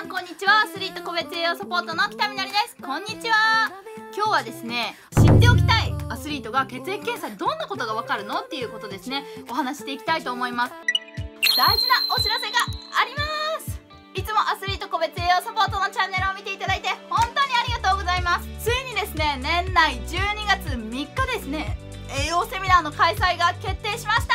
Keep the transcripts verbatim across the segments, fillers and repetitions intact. さんこんにちは。アスリート個別栄養サポートの北みのりです。こんにちは。今日はですね、知っておきたいアスリートが血液検査でどんなことがわかるのっていうことですね、お話していきたいと思います。大事なお知らせがあります。いつもアスリート個別栄養サポートのチャンネルを見ていただいて本当にありがとうございます。ついにですね、年内じゅうにがつみっかですね、栄養セミナーの開催が決定しました。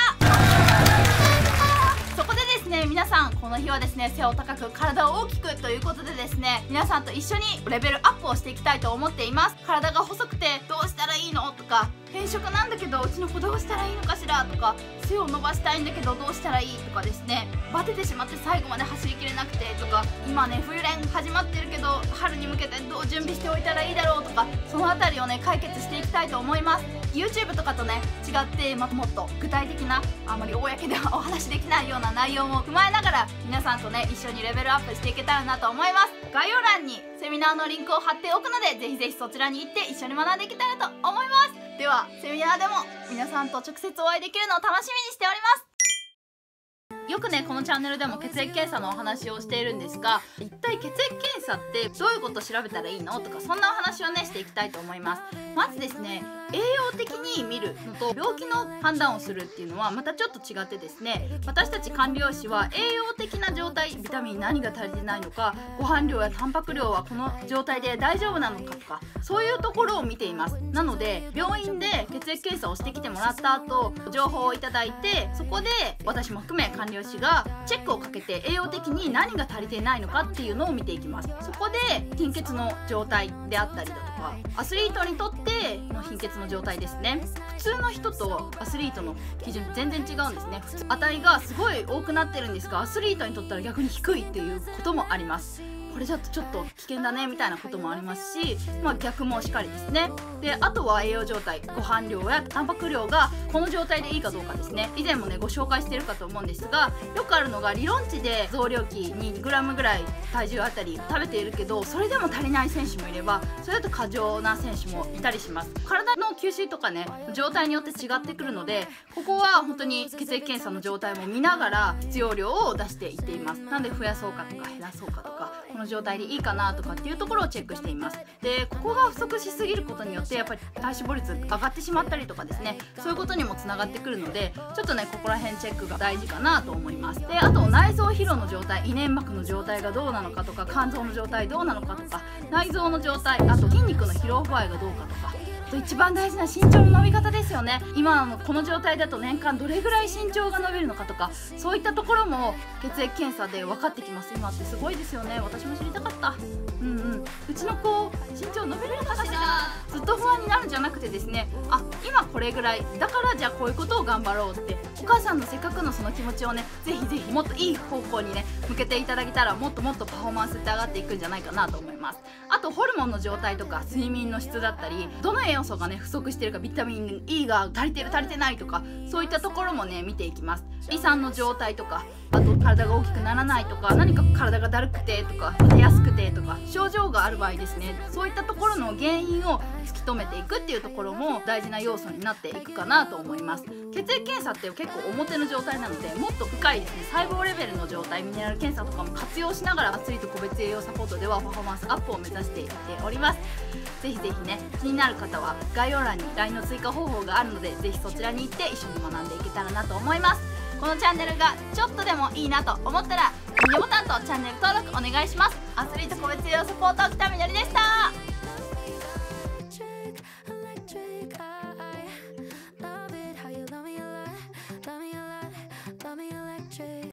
そこでですね、皆さんこの日はですね、背を高く体を大きくということでですね、皆さんと一緒にレベルアップをしていきたいと思っています。体が細くてどうしたらいいのとか、偏食なんだけどうちの子どうしたらいいのかしらとか、背を伸ばしたいんだけどどうしたらいいとかですね、バテてしまって最後まで走りきれなくてとか、今ね冬練始まってるけど春に向けてどう準備しておいたらいいだろうとか、その辺りをね解決していきたいと思います。 YouTube とかとね違って、まもっと具体的な、あまり公ではお話しできないような内容も踏まえながら、皆さんとね一緒にレベルアップしていけたらなと思います。概要欄にセミナーのリンクを貼っておくので、ぜひぜひそちらに行って一緒に学んでいけたらと思います。ではセミナーでも皆さんと直接お会いできるのを楽しみにしております。よくねこのチャンネルでも血液検査のお話をしているんですが、一体血液検査ってどういうことを調べたらいいのとか、そんなお話をねしていきたいと思います。まずですね、栄養的に見るのと病気の判断をするっていうのはまたちょっと違ってですね、私たち管理栄養士は栄養的な状態、ビタミン何が足りてないのか、ご飯量やタンパク量はこの状態で大丈夫なのかとか、そういうところを見ています。なので病院で血液検査をしてきてもらった後、情報をいただいて、そこで私も含め管理栄養士がチェックをかけて栄養的に何が足りていないのかっていうのを見ていきます。そこで貧血の状態であったりだとか、アスリートにとっての貧血の状態ですね、普通の人とアスリートの基準全然違うんですね。値がすごい多くなってるんですが、アスリートにとったら逆に低いっていうこともあります。これだとちょっと危険だねみたいなこともありますし、まあ、逆もしっかりですね。であとは栄養状態、ご飯量やタンパク量がこの状態でいいかどうかですね。以前もねご紹介してるかと思うんですが、よくあるのが理論値で増量期 にグラム ぐらい体重あたり食べているけど、それでも足りない選手もいれば、それだと過剰な選手もいたりします。体の吸収とかね状態によって違ってくるので、ここは本当に血液検査の状態も見ながら必要量を出していっています。なので増やそうかとか減らそうかとか、この状態でいいかなとかっていうところをチェックしています。でここが不足しすぎることによって、やっぱり体脂肪率上がってしまったりとかですね、そういうことにもつながってくるので、ちょっとねここら辺チェックが大事かなと思います。であと内臓疲労の状態、胃粘膜の状態がどうなのかとか、肝臓の状態どうなのかとか、内臓の状態、あと筋肉の疲労具合がどうかとか、一番大事な身長の伸び方ですよね。今のこの状態だと年間どれぐらい身長が伸びるのかとか、そういったところも血液検査で分かってきます。今ってすごいですよね。私も知りたかった。うんうん、うちの子身長伸びれるかしら、ずっと不安になるんじゃなくてですね、あ今これぐらいだからじゃあこういうことを頑張ろうって、お母さんのせっかくのその気持ちをね、ぜひぜひもっといい方向にね向けていただけたら、もっともっとパフォーマンスって上がっていくんじゃないかなと思います。あとホルモンの状態とか睡眠の質だったり、どの栄養素がね不足してるか、ビタミン E が足りてる足りてないとか、そういったところもね見ていきます。胃酸の状態とか、あと体が大きくならないとか、何か体がだるくてとか出やすくてとか症状がある場合ですね、そういったところの原因を突き止めていくっていうところも大事な要素になっていくかなと思います。血液検査って結構表の状態なので、もっと深いですね細胞レベルの状態、ミネラル検査とかも活用しながら、アスリート個別栄養サポートではパフォーマンスアップを目指していっております。ぜひぜひね、気になる方は概要欄に ライン の追加方法があるので、ぜひそちらに行って一緒に学んでいけたらなと思います。このチャンネルがちょっとでもいいなと思ったら、いいねボタンとチャンネル登録お願いします。アスリート個別栄養サポート北みのりでした。